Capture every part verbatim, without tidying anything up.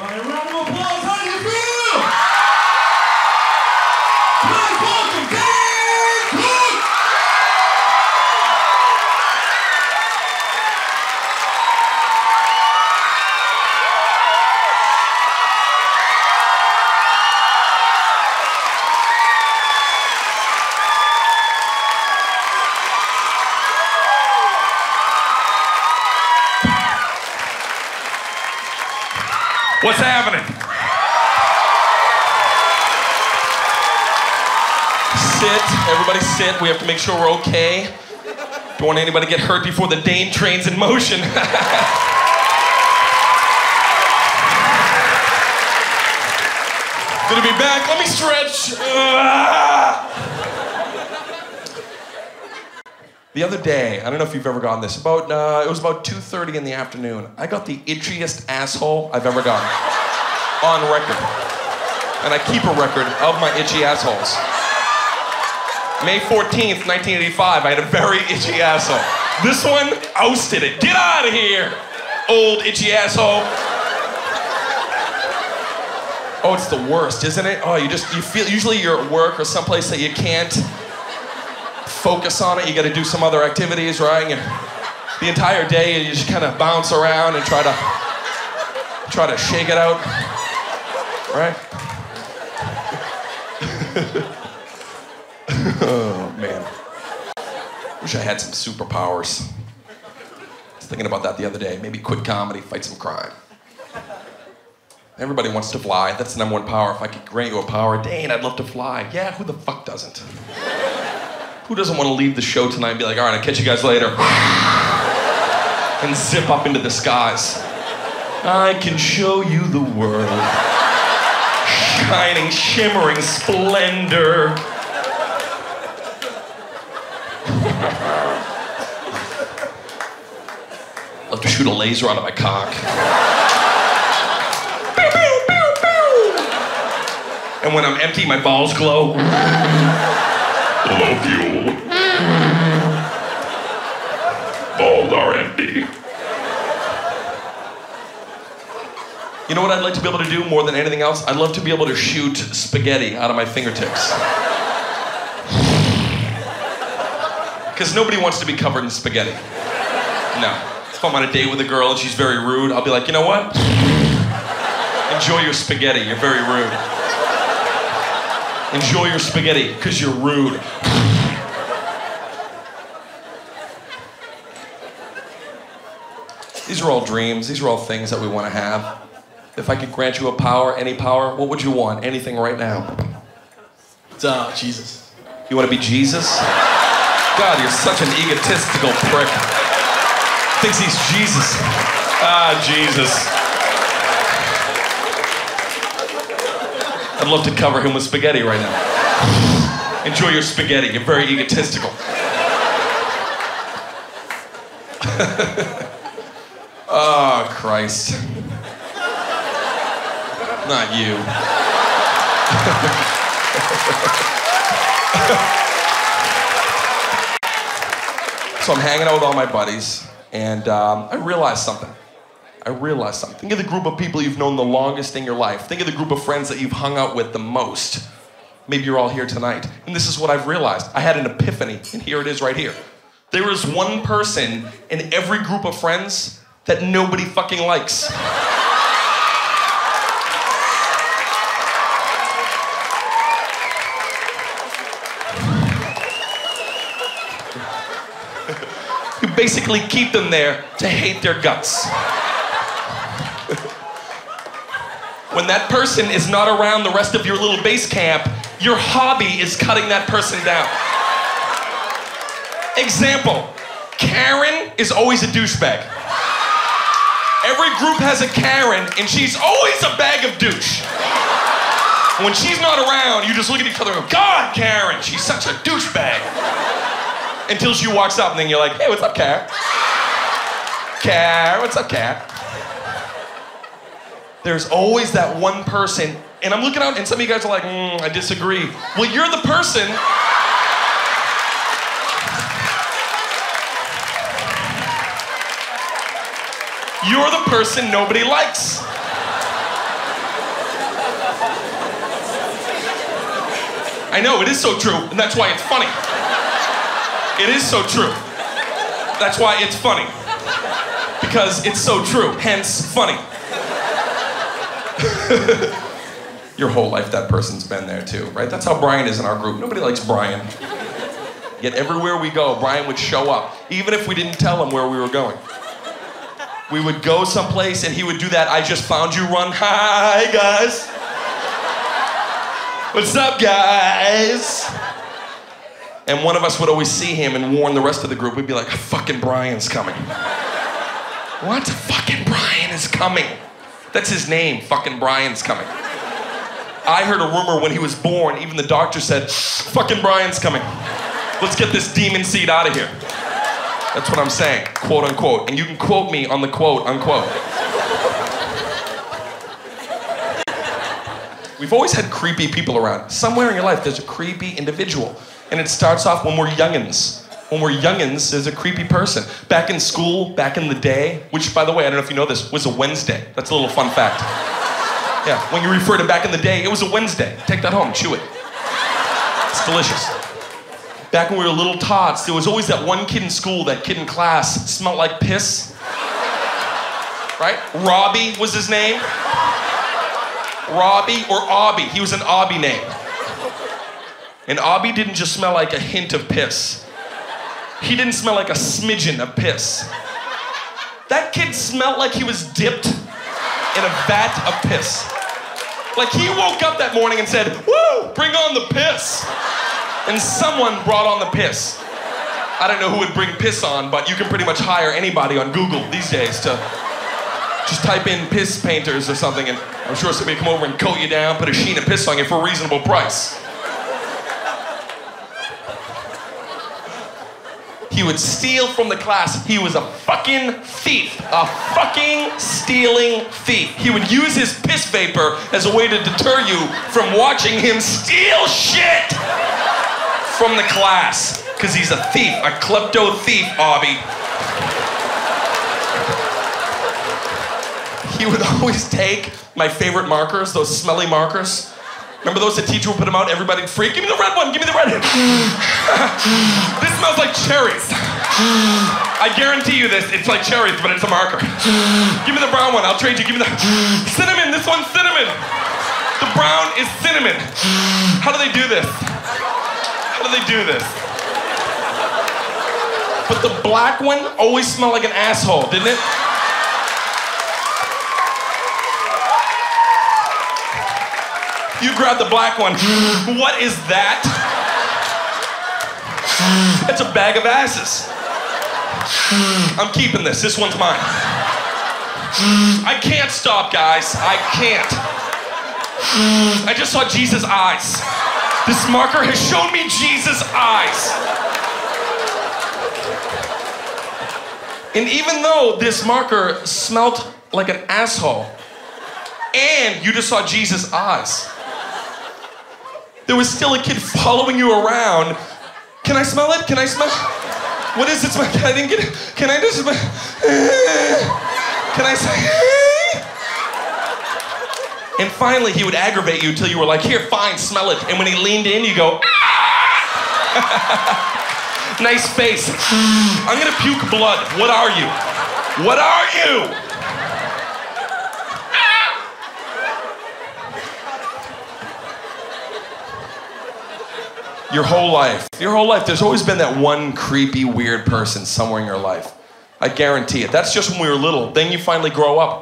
All right, round of applause. How do you feel? Please welcome Dane Cook! What's happening? Sit, everybody sit. We have to make sure we're okay. Don't want anybody to get hurt before the Dane train's in motion. Gonna be back, let me stretch. The other day, I don't know if you've ever gotten this, about, uh, it was about two thirty in the afternoon, I got the itchiest asshole I've ever gotten, on record. And I keep a record of my itchy assholes. May fourteenth, nineteen eighty-five, I had a very itchy asshole. This one ousted it. Get out of here, old itchy asshole. Oh, it's the worst, isn't it? Oh, you just, you feel, usually you're at work or someplace that you can't focus on it, you gotta do some other activities, right? And the entire day you just kind of bounce around and try to try to shake it out, right? Oh man, wish I had some superpowers. I was thinking about that the other day. Maybe quit comedy, fight some crime. Everybody wants to fly, that's the number one power. If I could grant you a power, Dane, I'd love to fly. Yeah, who the fuck doesn't? Who doesn't want to leave the show tonight and be like, all right, I'll catch you guys later. And zip up into the skies. I can show you the world. Shining, shimmering splendor. I'll have to shoot a laser out of my cock. Pew, pew, pew, pew. And when I'm empty, my balls glow. Love you. Balls are empty. You know what I'd like to be able to do more than anything else? I'd love to be able to shoot spaghetti out of my fingertips. Because nobody wants to be covered in spaghetti. No. If I'm on a date with a girl and she's very rude, I'll be like, you know what? Enjoy your spaghetti, you're very rude. Enjoy your spaghetti, because you're rude. These are all dreams. These are all things that we want to have. If I could grant you a power, any power, what would you want? Anything right now. Duh, Jesus. You want to be Jesus? God, you're such an egotistical prick. Thinks he's Jesus. Ah, Jesus. I'd love to cover him with spaghetti right now. Enjoy your spaghetti, you're very egotistical. Oh, Christ. Not you. So I'm hanging out with all my buddies, and um, I realized something. I realized something. Think of the group of people you've known the longest in your life. Think of the group of friends that you've hung out with the most. Maybe you're all here tonight. And this is what I've realized. I had an epiphany, and here it is right here. There is one person in every group of friends that nobody fucking likes. You basically keep them there to hate their guts. When that person is not around the rest of your little base camp, your hobby is cutting that person down. Example, Karen is always a douchebag. Every group has a Karen, and she's always a bag of douche. When she's not around, you just look at each other and go, God, Karen, she's such a douchebag. Until she walks up, and then you're like, hey, what's up, Karen? Karen, what's up, Karen? There's always that one person, and I'm looking out, and some of you guys are like, mm, I disagree. Well, you're the person. You're the person nobody likes. I know, it is so true, and that's why it's funny. It is so true. That's why it's funny. Because it's so true, hence funny. Your whole life that person's been there too, right? That's how Brian is in our group. Nobody likes Brian. Yet everywhere we go, Brian would show up, even if we didn't tell him where we were going. We would go someplace and he would do that I just found you run. Hi guys. What's up guys? And one of us would always see him and warn the rest of the group. We'd be like, fucking Brian's coming. What? Fucking Brian is coming. That's his name, fucking Brian's coming. I heard a rumor when he was born, even the doctor said, fucking Brian's coming. Let's get this demon seed out of here. That's what I'm saying, quote unquote. And you can quote me on the quote unquote. We've always had creepy people around. Somewhere in your life, there's a creepy individual. And it starts off when we're youngins. When we're youngins, there's a creepy person. Back in school, back in the day, which by the way, I don't know if you know this, was a Wednesday. That's a little fun fact. Yeah, when you refer to back in the day, it was a Wednesday. Take that home, chew it. It's delicious. Back when we were little tots, there was always that one kid in school, that kid in class, smelled like piss. Right? Robbie was his name. Robbie or Obby, he was an Obby name. And Obby didn't just smell like a hint of piss. He didn't smell like a smidgen of piss. That kid smelled like he was dipped in a vat of piss. Like he woke up that morning and said, woo, bring on the piss. And someone brought on the piss. I don't know who would bring piss on, but you can pretty much hire anybody on Google these days to just type in piss painters or something, and I'm sure somebody will come over and coat you down, put a sheen of piss on you for a reasonable price. He would steal from the class. He was a fucking thief. A fucking stealing thief. He would use his piss vapor as a way to deter you from watching him steal shit from the class. Because he's a thief, a klepto thief, Obby. He would always take my favorite markers, those smelly markers. Remember those? The teacher would put them out, everybody would freak. Give me the red one, give me the red one. This smells like cherries. I guarantee you this, it's like cherries, but it's a marker. Give me the brown one, I'll trade you. Give me the cinnamon, this one's cinnamon. The brown is cinnamon. How do they do this? How do they do this? But the black one always smelled like an asshole, didn't it? You grab the black one. What is that? That's a bag of asses. I'm keeping this. This one's mine. I can't stop, guys. I can't. I just saw Jesus' eyes. This marker has shown me Jesus' eyes. And even though this marker smelt like an asshole, and you just saw Jesus' eyes, there was still a kid following you around. Can I smell it? Can I smell? What is it? Smell? Can I didn't get it? Can I just smell? Can I smell? And finally, he would aggravate you until you were like, here, fine, smell it. And when he leaned in, you go, ah! Nice face. I'm gonna puke blood. What are you? What are you? Your whole life, your whole life, there's always been that one creepy, weird person somewhere in your life. I guarantee it. That's just when we were little. Then you finally grow up.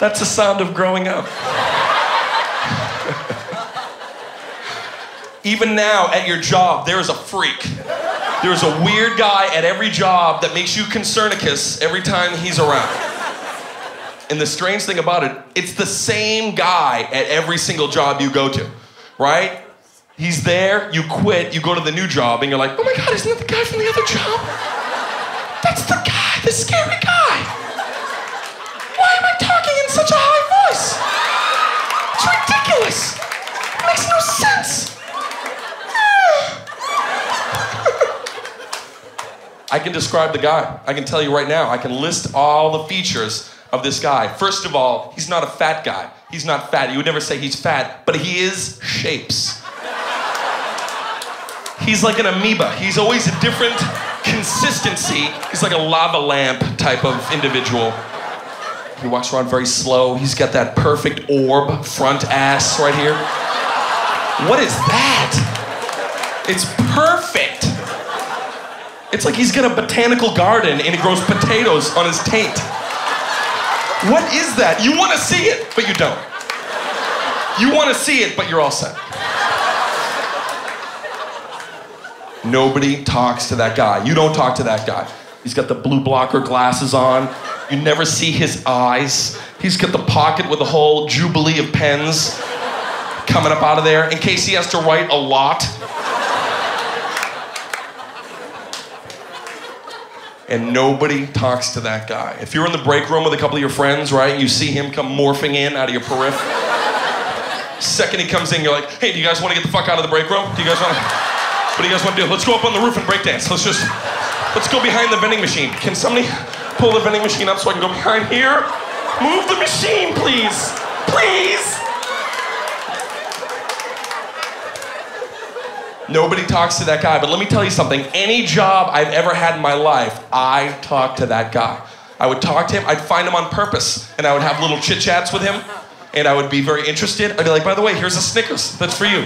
That's the sound of growing up. Even now, at your job, there is a freak. There's a weird guy at every job that makes you Concernicus every time he's around. And the strange thing about it, it's the same guy at every single job you go to, right? He's there, you quit, you go to the new job, and you're like, oh my God, isn't that the guy from the other job? That's the guy, the scary guy. Why am I talking in such a high voice? It's ridiculous. It makes no sense. I can describe the guy. I can tell you right now, I can list all the features of this guy. First of all, he's not a fat guy. He's not fat. You would never say he's fat, but he is shapes. He's like an amoeba. He's always a different consistency. He's like a lava lamp type of individual. He walks around very slow. He's got that perfect orb front ass right here. What is that? It's perfect. It's like he's got a botanical garden and he grows potatoes on his taint. What is that? You want to see it, but you don't. You want to see it, but you're all set. Nobody talks to that guy. You don't talk to that guy. He's got the blue blocker glasses on. You never see his eyes. He's got the pocket with a whole jubilee of pens coming up out of there in case he has to write a lot. And nobody talks to that guy. If you're in the break room with a couple of your friends, right, you see him come morphing in out of your periphery. Second he comes in, you're like, hey, do you guys want to get the fuck out of the break room? Do you guys want to... What do you guys want to do? Let's go up on the roof and break dance. Let's just, let's go behind the vending machine. Can somebody pull the vending machine up so I can go behind here? Move the machine, please. Please. Nobody talks to that guy, but let me tell you something. Any job I've ever had in my life, I talked to that guy. I would talk to him. I'd find him on purpose, and I would have little chit-chats with him, and I would be very interested. I'd be like, by the way, here's a Snickers. That's for you.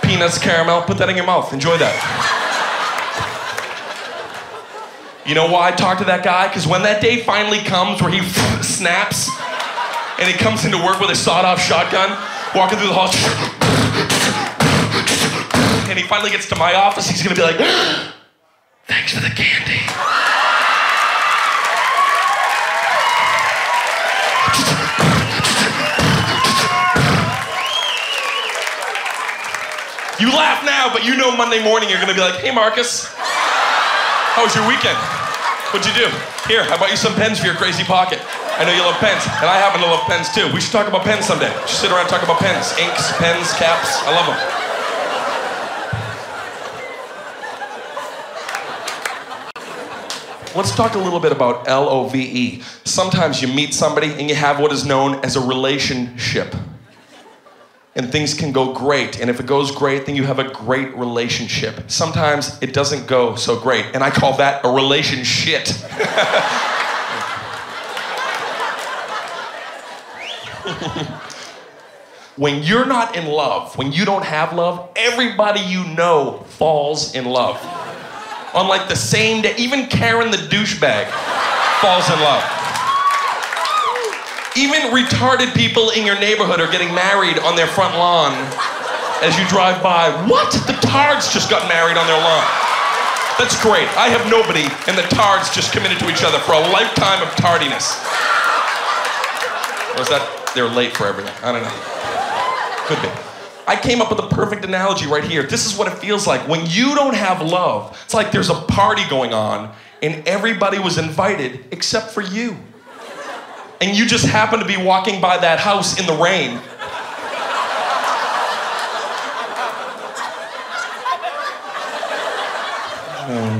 Peanuts, caramel, put that in your mouth. Enjoy that. You know why I talk to that guy? Because when that day finally comes where he snaps and he comes into work with a sawed-off shotgun, walking through the hall, and he finally gets to my office, he's gonna be like, thanks for the candy. You laugh now, but you know Monday morning you're gonna be like, hey Marcus, how was your weekend? What'd you do? Here, I bought you some pens for your crazy pocket. I know you love pens, and I happen to love pens too. We should talk about pens someday. We should sit around and talk about pens. Inks, pens, caps, I love them. Let's talk a little bit about L O V E. Sometimes you meet somebody and you have what is known as a relationship. And things can go great, and if it goes great, then you have a great relationship. Sometimes it doesn't go so great, and I call that a relationship. When you're not in love, when you don't have love, everybody you know falls in love. On like the same day, even Karen the douchebag falls in love. Even retarded people in your neighborhood are getting married on their front lawn as you drive by. What? The tards just got married on their lawn. That's great. I have nobody, and the tards just committed to each other for a lifetime of tardiness. Or is that they're late for everything? I don't know. Could be. I came up with a perfect analogy right here. This is what it feels like. When you don't have love, it's like there's a party going on, and everybody was invited except for you. And you just happen to be walking by that house in the rain. Oh.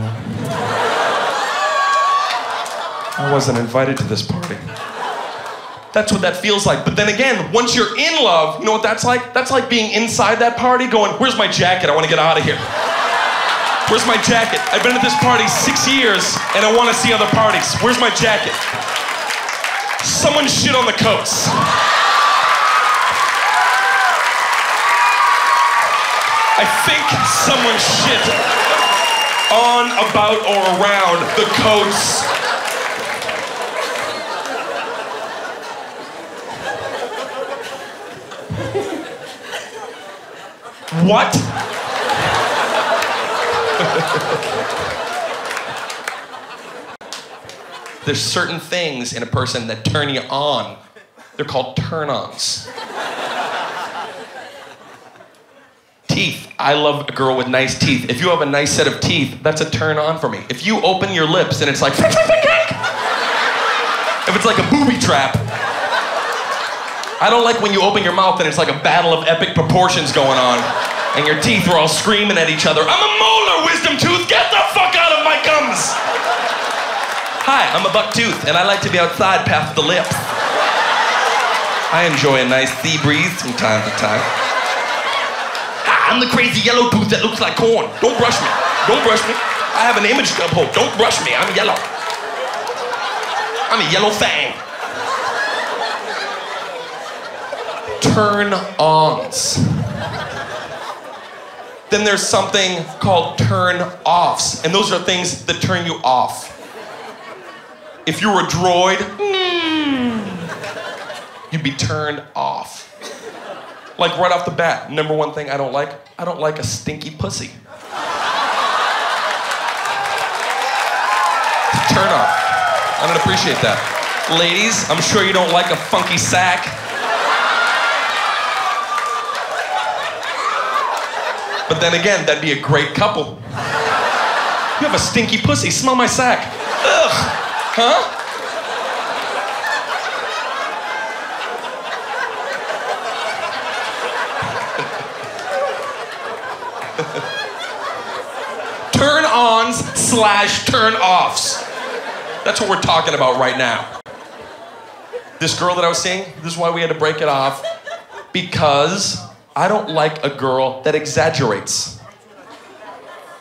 I wasn't invited to this party. That's what that feels like. But then again, once you're in love, you know what that's like? That's like being inside that party going, where's my jacket? I want to get out of here. Where's my jacket? I've been at this party six years and I want to see other parties. Where's my jacket? Someone shit on the coats. I think someone shit on, about, or around the coats. What? There's certain things in a person that turn you on. They're called turn-ons. Teeth. I love a girl with nice teeth. If you have a nice set of teeth, that's a turn-on for me. If you open your lips and it's like, if it's like a booby trap, I don't like when you open your mouth and it's like a battle of epic proportions going on, and your teeth are all screaming at each other, I'm a molar, wisdom tooth, get the fuck out of my gums! Hi, I'm a buck tooth, and I like to be outside past the lips. I enjoy a nice sea breeze from time to time. Hi, I'm the crazy yellow tooth that looks like corn. Don't brush me. Don't brush me. I have an image to uphold. Don't brush me. I'm yellow. I'm a yellow fang. Turn-ons. Then there's something called turn-offs, and those are things that turn you off. If you were a droid, mm, you'd be turned off. Like right off the bat, number one thing I don't like, I don't like a stinky pussy. It's a turn-off. I don't appreciate that. Ladies, I'm sure you don't like a funky sack. But then again, that'd be a great couple. You have a stinky pussy, smell my sack. Ugh, huh? Turn-ons slash turn-offs. That's what we're talking about right now. This girl that I was seeing, this is why we had to break it off, because I don't like a girl that exaggerates.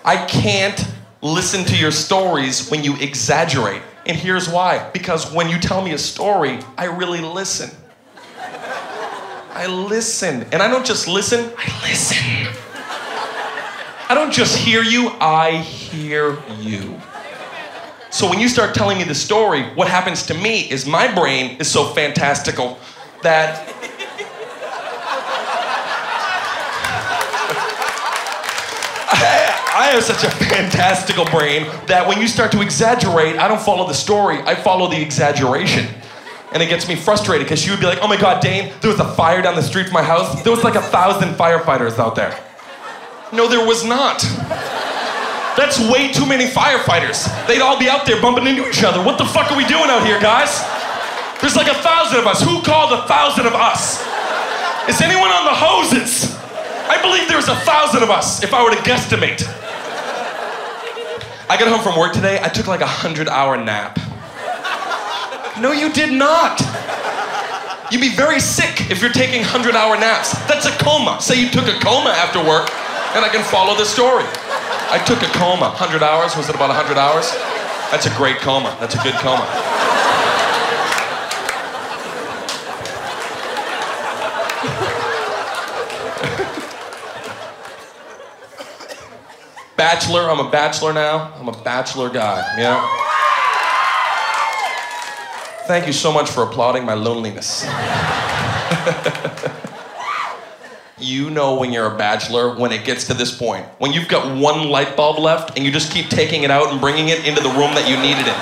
I can't listen to your stories when you exaggerate. And here's why. Because when you tell me a story, I really listen. I listen. And I don't just listen, I listen. I don't just hear you, I hear you. So when you start telling me the story, what happens to me is my brain is so fantastical that I have such a fantastical brain that when you start to exaggerate, I don't follow the story, I follow the exaggeration. And it gets me frustrated because she would be like, oh my God, Dane, there was a fire down the street from my house. There was like a thousand firefighters out there. No, there was not. That's way too many firefighters. They'd all be out there bumping into each other. What the fuck are we doing out here, guys? There's like a thousand of us. Who called a thousand of us? Is anyone on the hoses? I believe there's a thousand of us if I were to guesstimate. I got home from work today, I took like a hundred hour nap. No, you did not. You'd be very sick if you're taking hundred hour naps. That's a coma. Say you took a coma after work, and I can follow the story. I took a coma. hundred hours, was it about hundred hours? That's a great coma. That's a good coma. Bachelor, I'm a bachelor now. I'm a bachelor guy, you know? Thank you so much for applauding my loneliness. You know when you're a bachelor when it gets to this point. When you've got one light bulb left and you just keep taking it out and bringing it into the room that you needed it.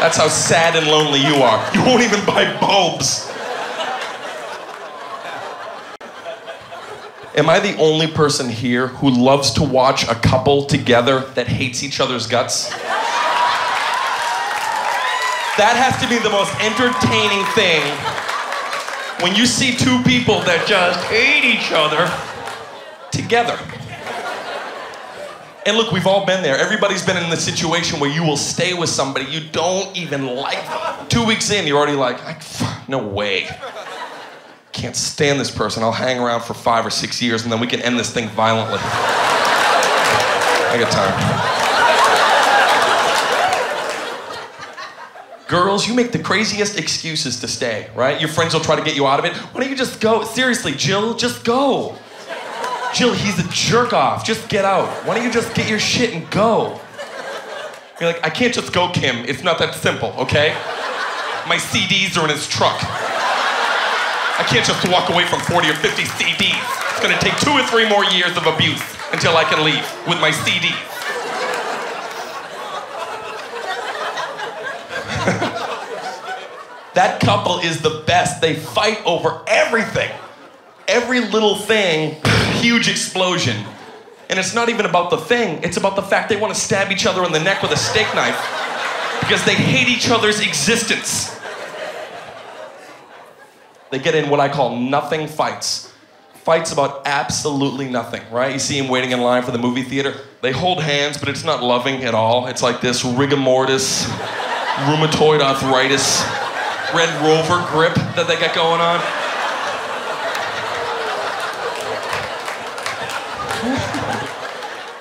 That's how sad and lonely you are. You won't even buy bulbs. Am I the only person here who loves to watch a couple together that hates each other's guts? That has to be the most entertaining thing. When you see two people that just hate each other together. And look, we've all been there. Everybody's been in the situation where you will stay with somebody you don't even like them. Two weeks in, you're already like, no way. Can't stand this person. I'll hang around for five or six years and then we can end this thing violently. I got time. Girls, you make the craziest excuses to stay, right? Your friends will try to get you out of it. Why don't you just go? Seriously, Jill, just go. Jill, he's a jerk off. Just get out. Why don't you just get your shit and go? You're like, I can't just go, Kim. It's not that simple, okay? My C Ds are in his truck. I can't just walk away from forty or fifty C Ds. It's gonna take two or three more years of abuse until I can leave with my C Ds. That couple is the best. They fight over everything. Every little thing, huge explosion. And it's not even about the thing, it's about the fact they wanna stab each other in the neck with a steak knife because they hate each other's existence. They get in what I call nothing fights. fights about absolutely nothing, right? You see him waiting in line for the movie theater. They hold hands, but it's not loving at all. It's like this rigor mortis, rheumatoid arthritis, Red Rover grip that they got going on.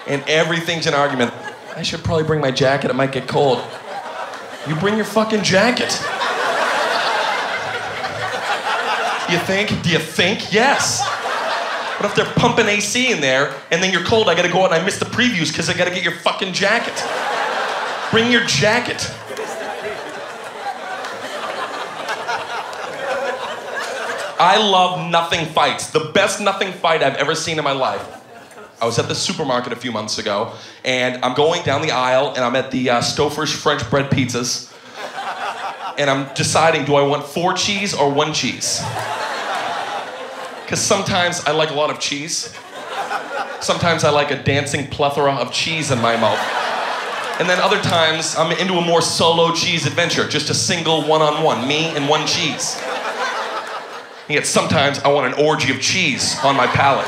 And everything's an argument. I should probably bring my jacket, it might get cold. You bring your fucking jacket. You think? Do you think? Yes. But if they're pumping A C in there and then you're cold, I gotta go out and I miss the previews because I gotta get your fucking jacket. Bring your jacket. I love nothing fights. The best nothing fight I've ever seen in my life. I was at the supermarket a few months ago, and I'm going down the aisle, and I'm at the uh, Stouffer's French bread pizzas, and I'm deciding, do I want four cheese or one cheese? Because sometimes I like a lot of cheese. Sometimes I like a dancing plethora of cheese in my mouth. And then other times, I'm into a more solo cheese adventure, just a single one-on-one, me and one cheese. And yet sometimes I want an orgy of cheese on my palate.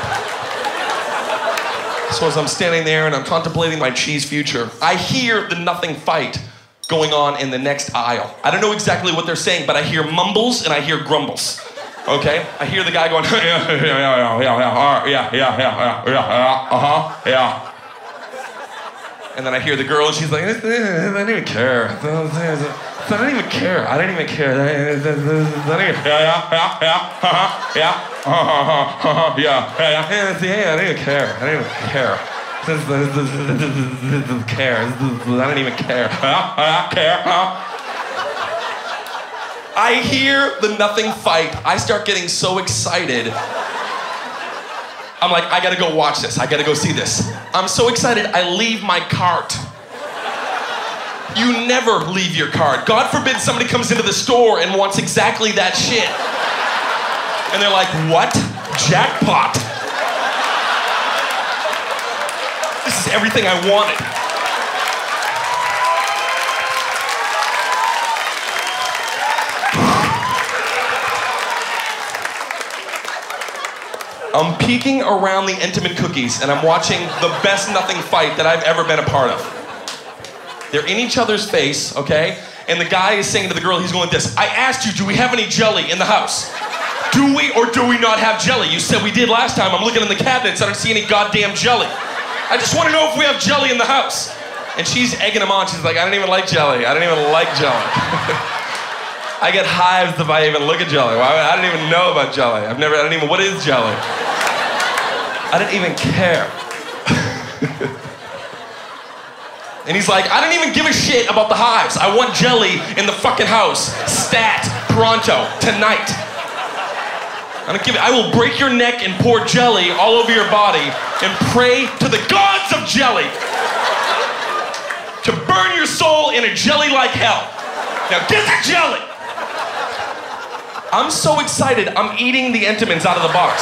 So as I'm standing there and I'm contemplating my cheese future, I hear the nothing fight going on in the next aisle. I don't know exactly what they're saying, but I hear mumbles and I hear grumbles, okay? I hear the guy going, yeah, yeah, yeah, yeah, yeah, yeah, yeah, yeah, yeah, uh-huh, yeah. And then I hear the girl and she's like, I don't even care. I don't even care. I don't even care. Yeah, yeah, yeah, yeah, yeah. Yeah, yeah, yeah, I don't even care. I don't even care. I don't even care. I don't care. I hear the nothing fight. I start getting so excited. I'm like, I gotta go watch this. I gotta go see this. I'm so excited, I leave my cart. You never leave your cart. God forbid somebody comes into the store and wants exactly that shit. And they're like, what? Jackpot. This is everything I wanted. I'm peeking around the intimate cookies and I'm watching the best nothing fight that I've ever been a part of. They're in each other's face, okay? And the guy is saying to the girl, he's going this, I asked you, do we have any jelly in the house? Do we or do we not have jelly? You said we did last time. I'm looking in the cabinets. I don't see any goddamn jelly. I just want to know if we have jelly in the house. And she's egging him on. She's like, I don't even like jelly. I don't even like jelly. I get hives if I even look at jelly. I don't even know about jelly. I've never, I don't even, what is jelly? I don't even care. And he's like, I don't even give a shit about the hives. I want jelly in the fucking house. Stat, pronto, tonight. I don't give it. I will break your neck and pour jelly all over your body and pray to the gods of jelly to burn your soul in a jelly like hell. Now get the jelly. I'm so excited. I'm eating the Entenmann's out of the box.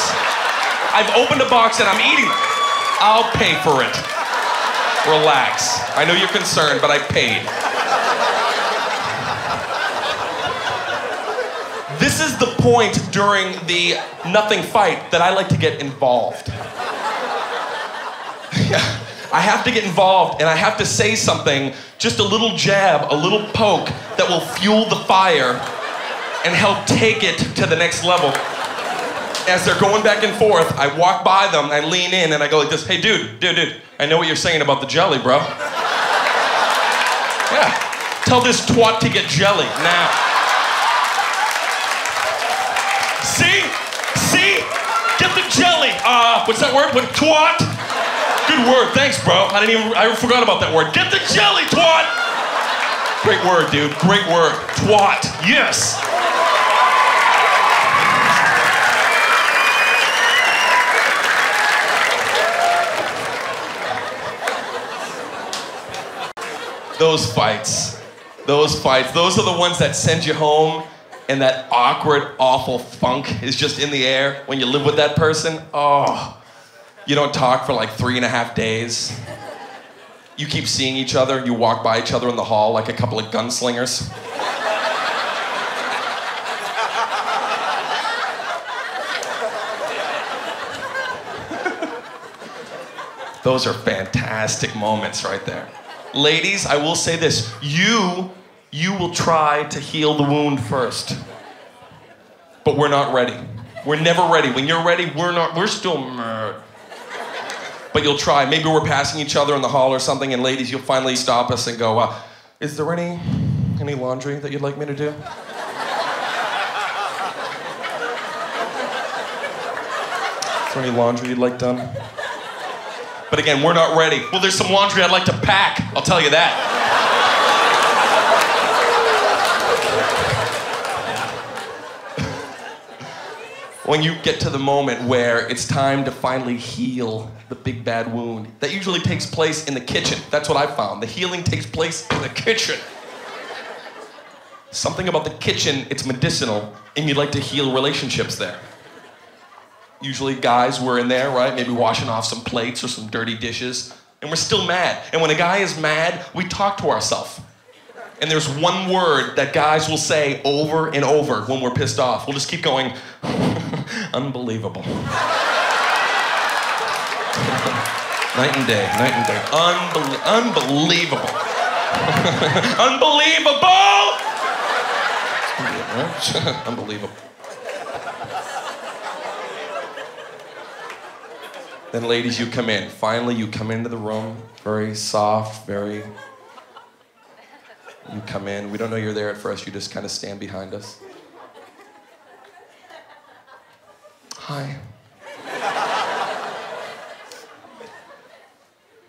I've opened a box and I'm eating them. I'll pay for it. Relax. I know you're concerned, but I paid. This is the point during the nothing fight that I like to get involved. I have to get involved and I have to say something, just a little jab, a little poke that will fuel the fire and help take it to the next level. As they're going back and forth, I walk by them, I lean in and I go like this, hey dude, dude, dude, I know what you're saying about the jelly, bro. Yeah, tell this twat to get jelly now. See? See? Get the jelly. Uh, what's that word? What, twat? Good word. Thanks, bro. I didn't even, I forgot about that word. Get the jelly, twat! Great word, dude. Great word. Twat. Yes. Those fights. Those fights. Those are the ones that send you home. And that awkward, awful funk is just in the air when you live with that person. Oh, you don't talk for like three and a half days. You keep seeing each other. You walk by each other in the hall like a couple of gunslingers. Those are fantastic moments right there. Ladies, I will say this. You, you will try to heal the wound first. But we're not ready. We're never ready. When you're ready, we're not, we're still... But you'll try. Maybe we're passing each other in the hall or something, and ladies, you'll finally stop us and go, uh, is there any, any laundry that you'd like me to do? Is there any laundry you'd like done? But again, we're not ready. Well, there's some laundry I'd like to pack. I'll tell you that. When you get to the moment where it's time to finally heal the big bad wound, that usually takes place in the kitchen. That's what I found. The healing takes place in the kitchen. Something about the kitchen, it's medicinal, and you'd like to heal relationships there. Usually guys were in there, right? Maybe washing off some plates or some dirty dishes. And we're still mad. And when a guy is mad, we talk to ourselves. And there's one word that guys will say over and over when we're pissed off. We'll just keep going, unbelievable. Night and day, night and day. Unbe- unbelievable. Unbelievable! Unbelievable. Then ladies, you come in. Finally, you come into the room, very soft, very... You come in. We don't know you're there at first. You just kind of stand behind us. Hi.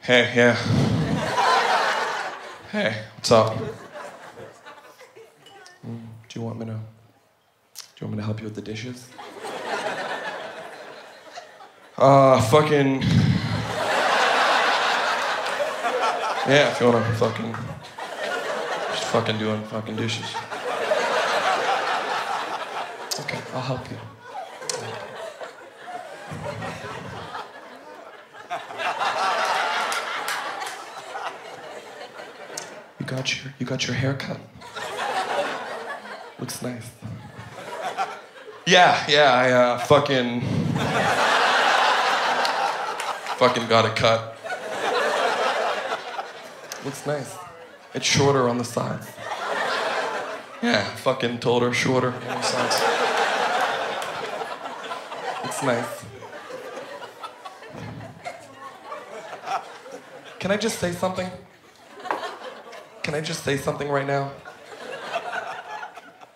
Hey, yeah. Hey, what's up? Mm, do you want me to... Do you want me to help you with the dishes? Uh, fucking... Yeah, if you wanna fucking... Just fucking doing fucking dishes. Okay, I'll help you. You got your... You got your hair cut. Looks nice. Yeah, yeah, I, uh, fucking... Fucking got it cut. Looks nice. It's shorter on the sides. Yeah, fucking told her shorter on the sides. It's nice. Can I just say something? Can I just say something right now?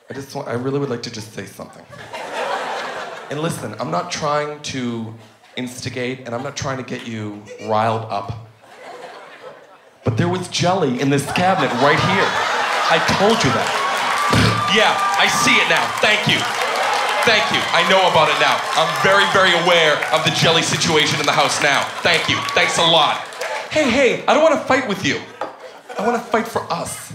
I just want, I really would like to just say something. And listen, I'm not trying to instigate, and I'm not trying to get you riled up. But there was jelly in this cabinet right here. I told you that. Yeah, I see it now. Thank you. Thank you. I know about it now. I'm very, very aware of the jelly situation in the house now. Thank you. Thanks a lot. Hey, hey, I don't want to fight with you. I want to fight for us.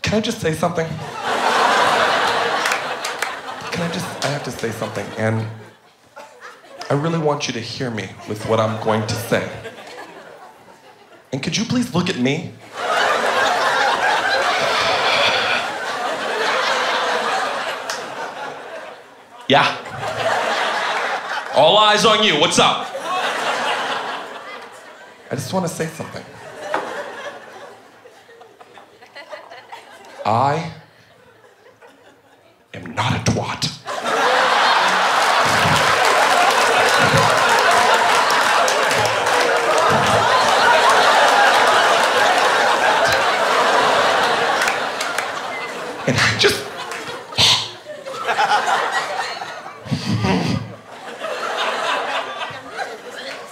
Can I just say something? Can I just, I have to say something, and I really want you to hear me with what I'm going to say. And could you please look at me? Yeah. All eyes on you, what's up? I just want to say something. I am not a twat. And I just...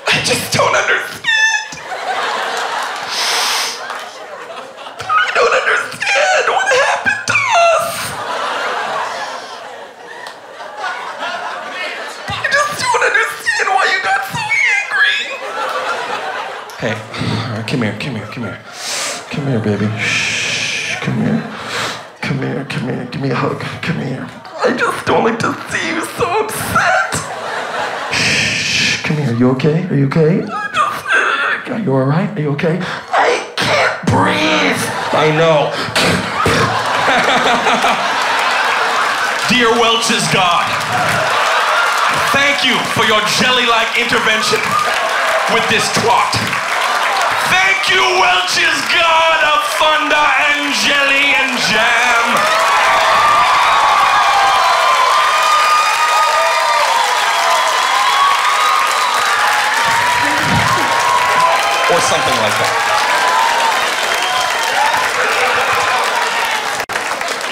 I just don't understand. Hey, all right, come here, come here, come here. Come here, baby. Shh, come here. Come here, come here, give me a hug. Come here. I just don't like to see you so upset. Shh, come here, you okay? Are you okay? Are you all right? Are you okay? I can't breathe. I know. Dear Welch's God, thank you for your jelly-like intervention with this twat. Thank you, Welch's God of thunder and jelly and jam. Or something like that.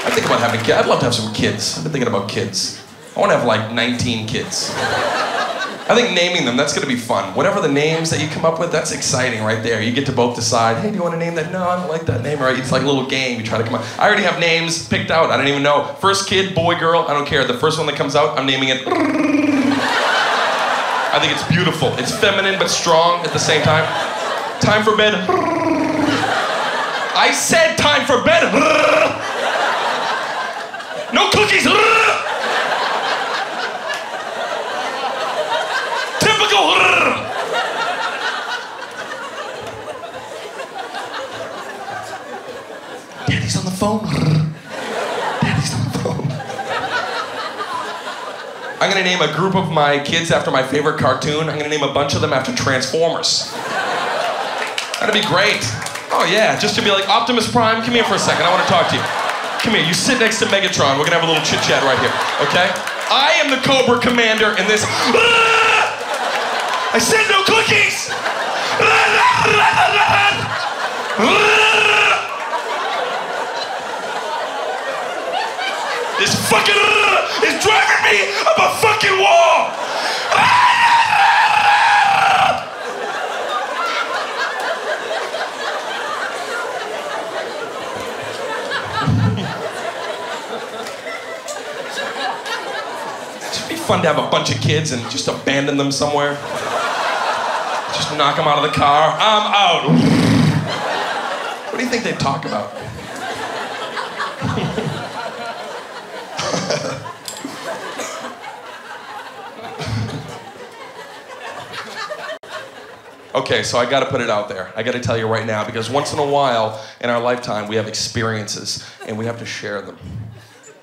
I think about having kids. I'd love to have some kids. I've been thinking about kids. I want to have like nineteen kids. I think naming them, that's going to be fun. Whatever the names that you come up with, that's exciting right there. You get to both decide, hey, do you want to name that? No, I don't like that name. Right? It's like a little game. You try to come up. I already have names picked out. I don't even know. First kid, boy, girl, I don't care. The first one that comes out, I'm naming it. I think it's beautiful. It's feminine but strong at the same time. Time for bed. I said time for bed. No cookies! Typical! Daddy's on the phone. Daddy's on the phone. I'm gonna name a group of my kids after my favorite cartoon. I'm gonna name a bunch of them after Transformers. That'd be great. Oh yeah, just to be like, Optimus Prime, come here for a second, I wanna talk to you. Come here, you sit next to Megatron. We're gonna have a little chit-chat right here, okay? I am the Cobra Commander in this. I said no cookies! This fucking is driving me up a fucking wall! Fun to have a bunch of kids and just abandon them somewhere. Just knock them out of the car. I'm out. What do you think they'd talk about? Okay, so I gotta put it out there. I gotta tell you right now, because once in a while in our lifetime we have experiences and we have to share them.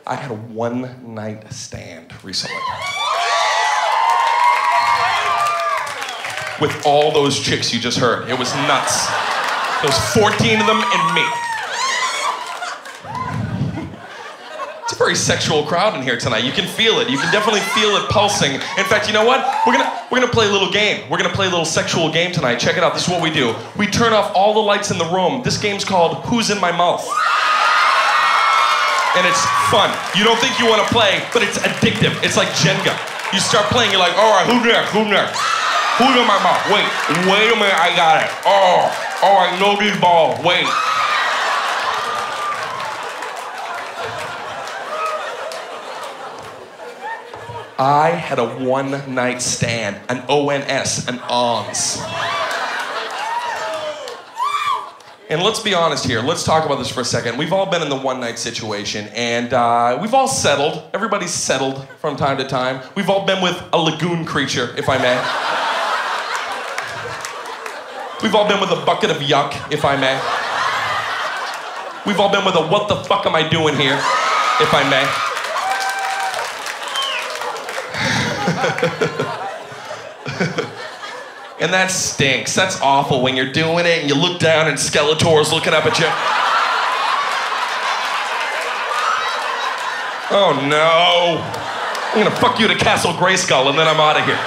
I had a one-night stand recently. With all those chicks you just heard. It was nuts. There was fourteen of them and me. It's a very sexual crowd in here tonight. You can feel it. You can definitely feel it pulsing. In fact, you know what? We're gonna, we're gonna play a little game. We're gonna play a little sexual game tonight. Check it out. This is what we do. We turn off all the lights in the room. This game's called Who's in My Mouth? And it's fun. You don't think you want to play, but it's addictive. It's like Jenga. You start playing, you're like, all right, who next, who next? Who's in my mouth? Wait, wait a minute, I got it. Oh, all right, no these balls, wait. I had a one-night stand, an O N S, an ONS. And let's be honest here, let's talk about this for a second. We've all been in the one-night situation, and uh, we've all settled. Everybody's settled from time to time. We've all been with a lagoon creature, if I may. We've all been with a bucket of yuck, if I may. We've all been with a what the fuck am I doing here, if I may. And that stinks. That's awful when you're doing it and you look down and Skeletor's looking up at you. Oh no. I'm gonna fuck you to Castle Grayskull and then I'm out of here.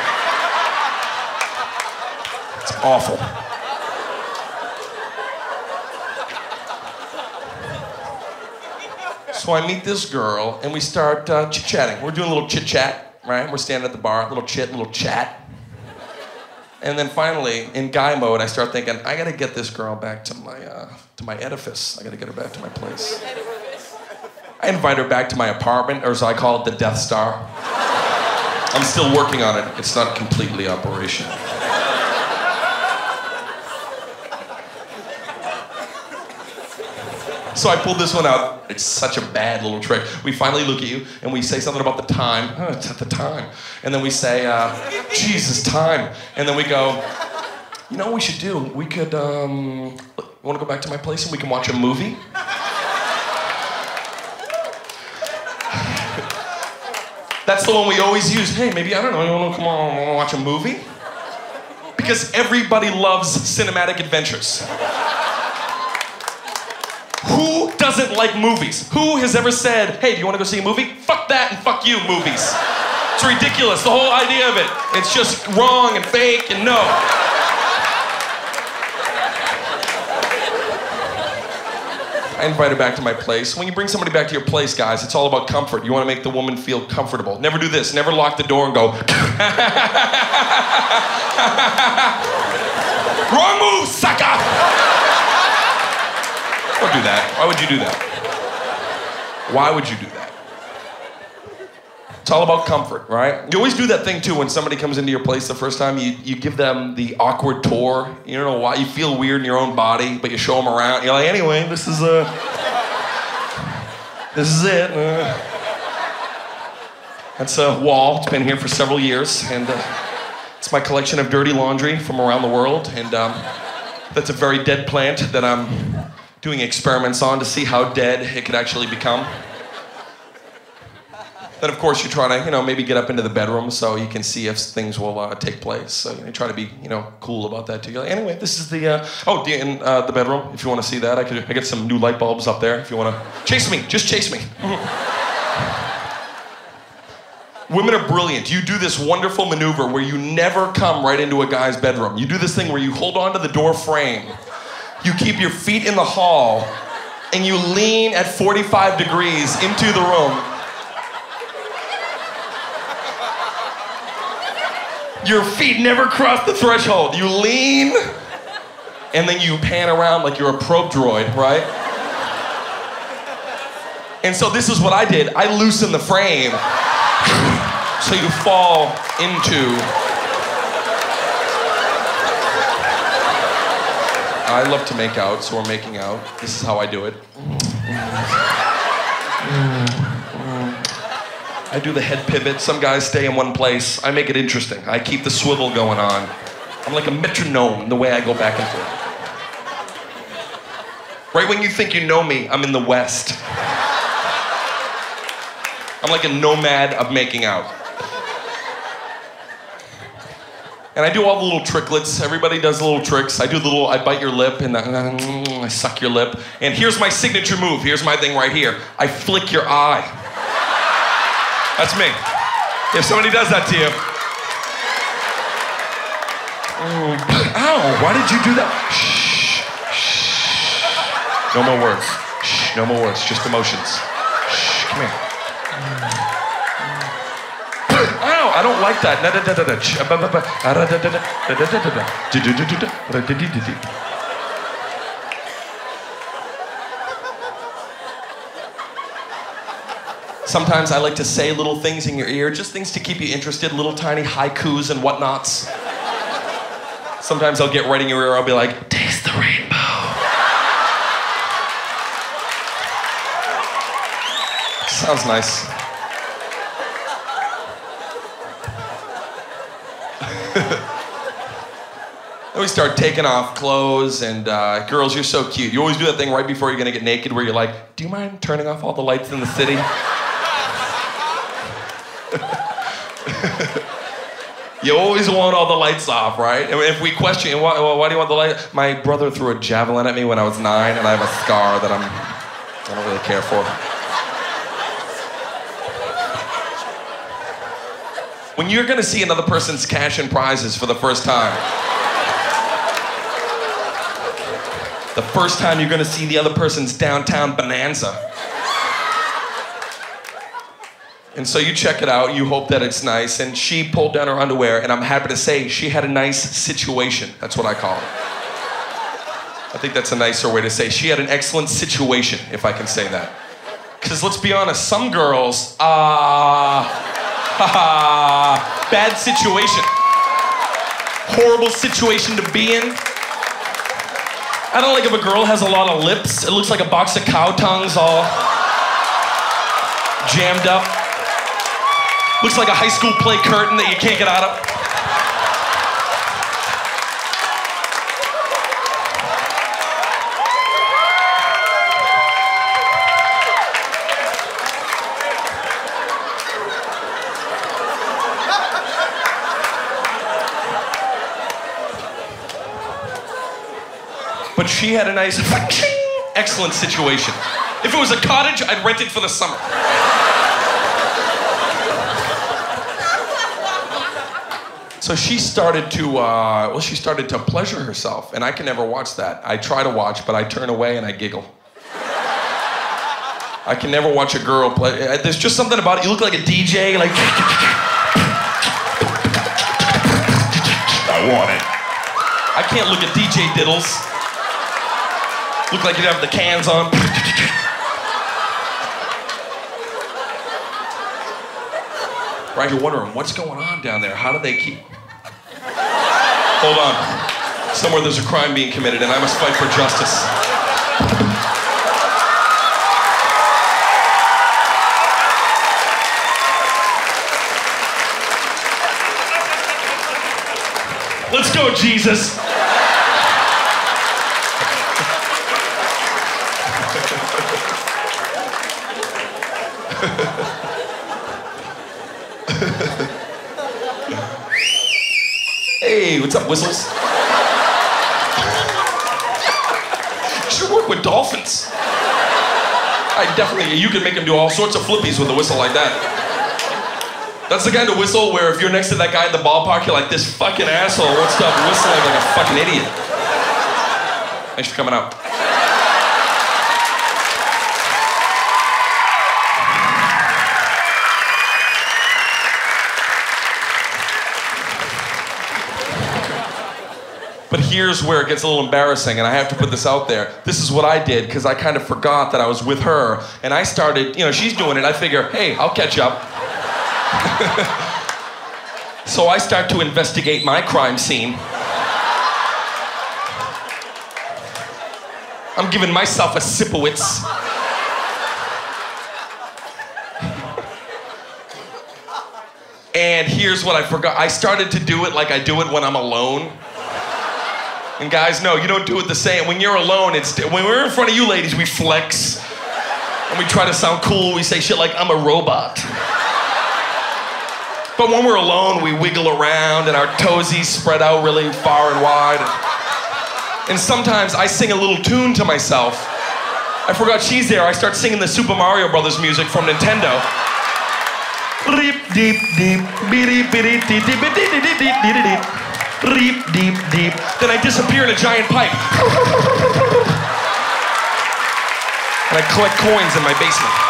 It's awful. So I meet this girl and we start uh, chit-chatting. We're doing a little chit-chat, right? We're standing at the bar, little chit, little chat. And then finally, in guy mode, I start thinking, I gotta get this girl back to my uh, to my edifice. I gotta get her back to my place. I invite her back to my apartment, or as I call it, the Death Star. I'm still working on it. It's not completely operational. So I pulled this one out. It's such a bad little trick. We finally look at you and we say something about the time. Oh, it's at the time. And then we say, uh, Jesus, time. And then we go, You know what we should do? We could, um, want to go back to my place and we can watch a movie? That's the one we always use. Hey, maybe, I don't know, you want to come on, want to watch a movie? Because everybody loves cinematic adventures. Who doesn't like movies? Who has ever said, hey, do you want to go see a movie? Fuck that and fuck you, movies. It's ridiculous, the whole idea of it. It's just wrong and fake and no. I invite her back to my place. When you bring somebody back to your place, guys, it's all about comfort. You want to make the woman feel comfortable. Never do this. Never lock the door and go, wrong move, sucker! Don't do that. Why would you do that? Why would you do that? It's all about comfort, right? You always do that thing too when somebody comes into your place the first time, you, you give them the awkward tour. You don't know why, you feel weird in your own body, but you show them around. You're like, anyway, this is, uh, this is it. Uh, that's a wall, it's been here for several years, and uh, it's my collection of dirty laundry from around the world, and um, that's a very dead plant that I'm doing experiments on to see how dead it could actually become. Then, of course, you're trying to, you know, maybe get up into the bedroom so you can see if things will uh, take place. So you try to be, you know, cool about that too. You're like, anyway, this is the uh, oh, in uh, the bedroom. If you want to see that, I could I get some new light bulbs up there. If you want to chase me, just chase me. Women are brilliant. You do this wonderful maneuver where you never come right into a guy's bedroom. You do this thing where you hold on to the door frame, you keep your feet in the hall, and you lean at forty-five degrees into the room. Your feet never cross the threshold. You lean, and then you pan around like you're a probe droid, right? And so this is what I did. I loosened the frame so you fall into... I love to make out, so we're making out. This is how I do it. I do the head pivot. Some guys stay in one place. I make it interesting. I keep the swivel going on. I'm like a metronome the way I go back and forth. Right when you think you know me, I'm in the West. I'm like a nomad of making out. And I do all the little tricklets. Everybody does little tricks. I do the little, I bite your lip and the, I suck your lip. And here's my signature move. Here's my thing right here. I flick your eye. That's me. If somebody does that to you. Oh, ow, why did you do that? Shh, shh. No more words. Shh, no more words, just emotions. Shh, come here. Ow, I don't like that. Sometimes I like to say little things in your ear, just things to keep you interested, little tiny haikus and whatnots. Sometimes I'll get right in your ear, I'll be like, taste the rainbow. Sounds nice. Then we start taking off clothes and uh, girls, you're so cute. You always do that thing right before you're gonna get naked where you're like, do you mind turning off all the lights in the city? You always want all the lights off, right? And if we question you, why, why do you want the light? My brother threw a javelin at me when I was nine, and I have a scar that I'm, I don't really care for. When you're gonna see another person's cash and prizes for the first time, the first time you're gonna see the other person's downtown bonanza. And so you check it out, you hope that it's nice, and she pulled down her underwear, and I'm happy to say she had a nice situation. That's what I call it. I think that's a nicer way to say she had an excellent situation, if I can say that. Because let's be honest, some girls, ah, uh, bad situation. Horrible situation to be in. I don't like if a girl has a lot of lips. It looks like a box of cow tongues all jammed up. Looks like a high school play curtain that you can't get out of. but she had a nice, excellent situation. If it was a cottage, I'd rent it for the summer. So she started to, uh, well, she started to pleasure herself, and I can never watch that. I try to watch, but I turn away and I giggle. I can never watch a girl play. There's just something about it. You look like a D J, like. I want it. I can't look at D J diddles. Look like you'd have the cans on. Right, you're wondering, what's going on down there? How do they keep... Hold on. Somewhere there's a crime being committed and I must fight for justice. Let's go, Jesus. Hey, what's up, Whistles? You should work with dolphins. I definitely, you can make them do all sorts of flippies with a whistle like that. That's the kind of whistle where if you're next to that guy at the ballpark, you're like, this fucking asshole won't stop whistling like a fucking idiot. Thanks for coming out. But here's where it gets a little embarrassing, and I have to put this out there. This is what I did, because I kind of forgot that I was with her, and I started, you know, she's doing it, I figure, hey, I'll catch up. So I start to investigate my crime scene. I'm giving myself a sipowitz. And here's what I forgot. I started to do it like I do it when I'm alone. And guys, no, you don't do it the same. When you're alone, it's... When we're in front of you ladies, we flex. And we try to sound cool. We say shit like, I'm a robot. But when we're alone, we wiggle around and our toesies spread out really far and wide. And sometimes I sing a little tune to myself. I forgot she's there. I start singing the Super Mario Brothers music from Nintendo. Reep, deep, deep, biddy, biddy, dee, dee, biddy, dee, dee, dee, dee, dee. Deep, deep, deep. Then I disappear in a giant pipe. And I collect coins in my basement.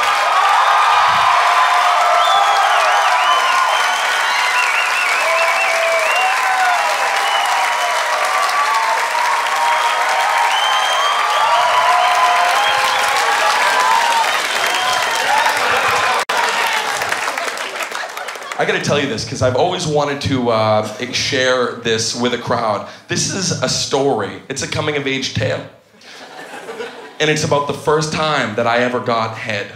I gotta tell you this, because I've always wanted to uh, share this with a crowd. This is a story. It's a coming-of-age tale. And it's about the first time that I ever got head.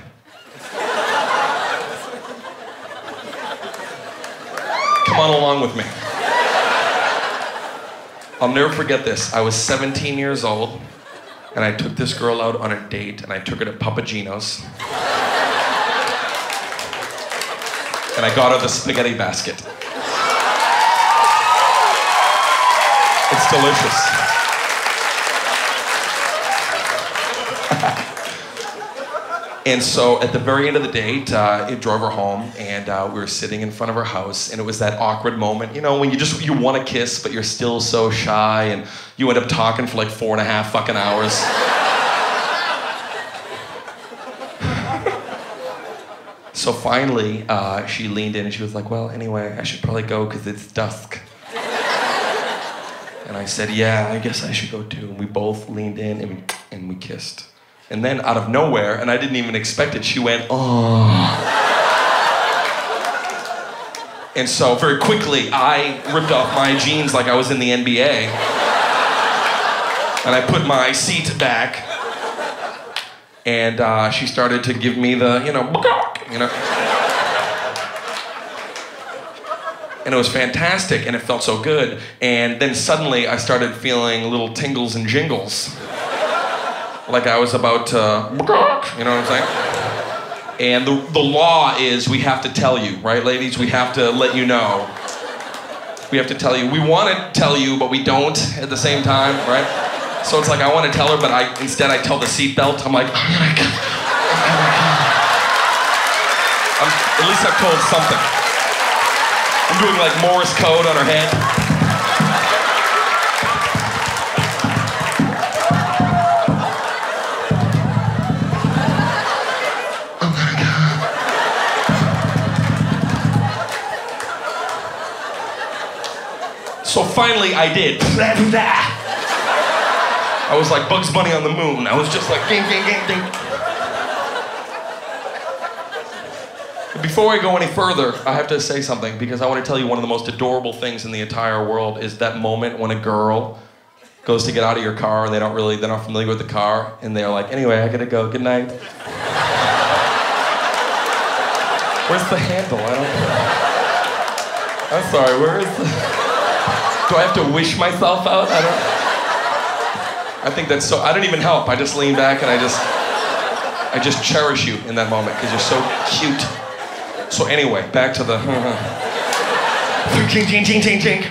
Come on along with me. I'll never forget this. I was seventeen years old, and I took this girl out on a date, and I took her to Papagino's. And I got her the spaghetti basket. It's delicious. And so at the very end of the date, uh, it drove her home, and uh, we were sitting in front of her house, and it was that awkward moment, you know, when you just, you want to kiss, but you're still so shy, and you end up talking for like four and a half fucking hours. So finally, uh, she leaned in and she was like, well, anyway, I should probably go because it's dusk. And I said, yeah, I guess I should go too. And we both leaned in and we, and we kissed. And then out of nowhere, and I didn't even expect it, she went, oh. And so very quickly, I ripped off my jeans like I was in the N B A. And I put my seat back. And uh, she started to give me the, you know, you know. And it was fantastic, and it felt so good. And then suddenly, I started feeling little tingles and jingles. Like I was about to, you know what I'm saying? And the, the law is, we have to tell you, right, ladies? We have to let you know. We have to tell you. We want to tell you, but we don't at the same time, right? So it's like, I want to tell her, but I instead I tell the seatbelt. I'm like, oh my God, oh my God. I'm, at least I've told something. I'm doing like Morse code on her head. So finally I did. I was like Bugs Bunny on the moon. I was just like ding, ding, ding, ding. Before I go any further, I have to say something, because I want to tell you one of the most adorable things in the entire world is that moment when a girl goes to get out of your car and they don't really, they're not familiar with the car, and they're like, anyway, I gotta go, good night. Where's the handle? I don't know. I'm sorry, where is the... Do I have to wish myself out? I don't... I think that's so... I don't even help. I just lean back and I just... I just cherish you in that moment because you're so cute. So anyway, back to the... Chink, chink, chink, chink, chink.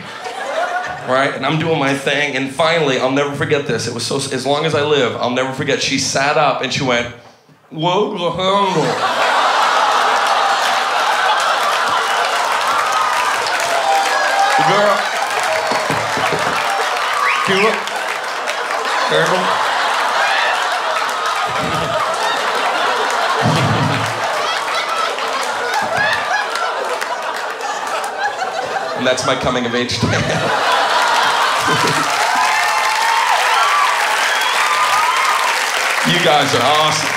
Right? And I'm doing my thing. And finally, I'll never forget this. It was so... As long as I live, I'll never forget. She sat up and she went... Whoa, the handle. Girl... Cute. Terrible. And that's my coming of age tale. You guys are awesome.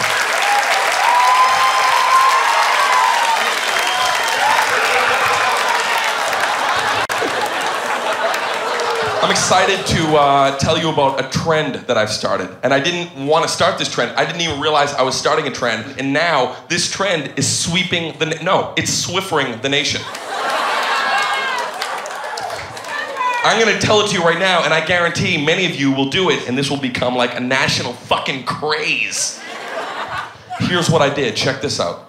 I'm excited to uh, tell you about a trend that I've started. And I didn't want to start this trend. I didn't even realize I was starting a trend. And now, this trend is sweeping the... No, it's swiffering the nation. I'm going to tell it to you right now, and I guarantee many of you will do it, and this will become like a national fucking craze. Here's what I did. Check this out.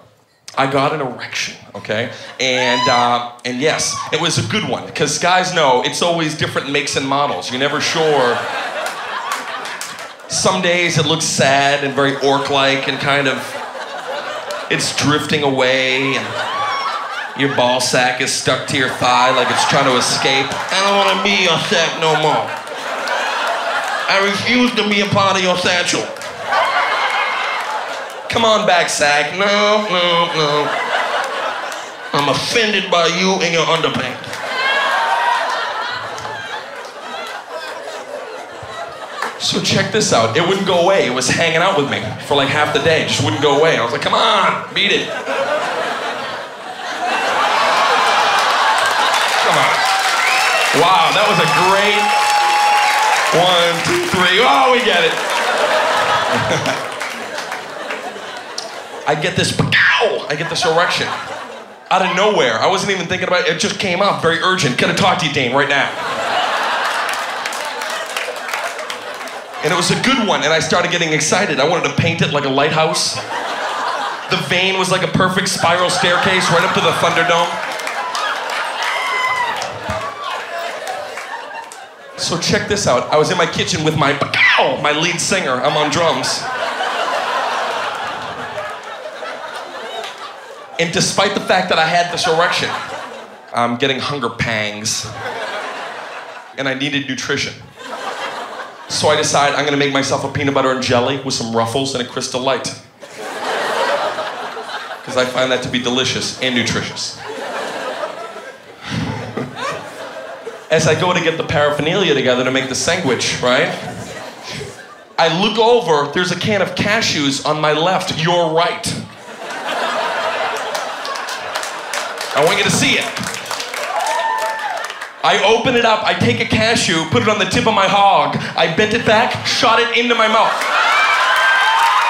I got an erection, okay? And uh, and yes, it was a good one, because guys know it's always different makes and models. You're never sure. Some days it looks sad and very orc-like and kind of, it's drifting away and your ball sack is stuck to your thigh like it's trying to escape. I don't want to be your sack no more. I refuse to be a part of your satchel. Come on back, sack. No, no, no. I'm offended by you and your underpants. So check this out. It wouldn't go away. It was hanging out with me for like half the day. It just wouldn't go away. I was like, come on, beat it. Come on. Wow, that was a great one, two, three. Oh, we get it. I get this, ow! I get this erection out of nowhere. I wasn't even thinking about it. It just came up, very urgent. Gotta talk to you, Dane, right now. And it was a good one, and I started getting excited. I wanted to paint it like a lighthouse. The vein was like a perfect spiral staircase right up to the Thunderdome. So check this out. I was in my kitchen with my, ow! My lead singer. I'm on drums. And despite the fact that I had this erection, I'm getting hunger pangs. And I needed nutrition. So I decide I'm gonna make myself a peanut butter and jelly with some Ruffles and a Crystal Light. Because I find that to be delicious and nutritious. As I go to get the paraphernalia together to make the sandwich, right? I look over, there's a can of cashews on my left, your right. I want you to see it. I open it up, I take a cashew, put it on the tip of my hog, I bent it back, shot it into my mouth.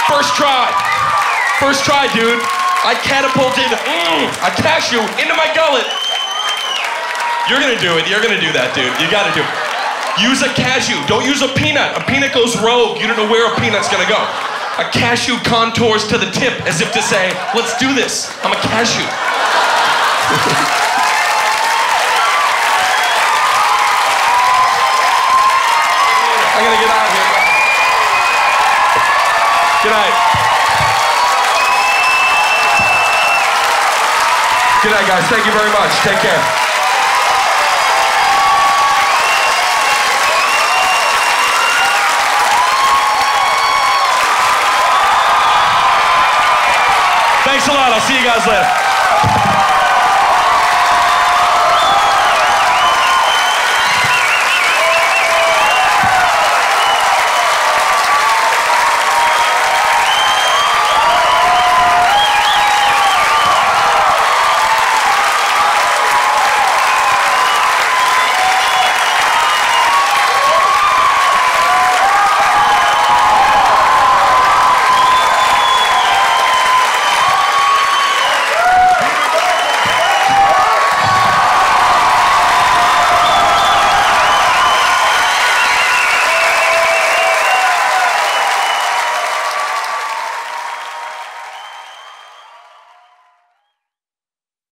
First try. First try, dude. I catapulted mm, a cashew into my gullet. You're gonna do it, you're gonna do that, dude. You gotta do it. Use a cashew, don't use a peanut. A peanut goes rogue, you don't know where a peanut's gonna go. A cashew contours to the tip as if to say, let's do this, I'm a cashew. I gotta get out of here. Good night, guys. Thank you very much. Take care. Thanks a lot. I'll see you guys later.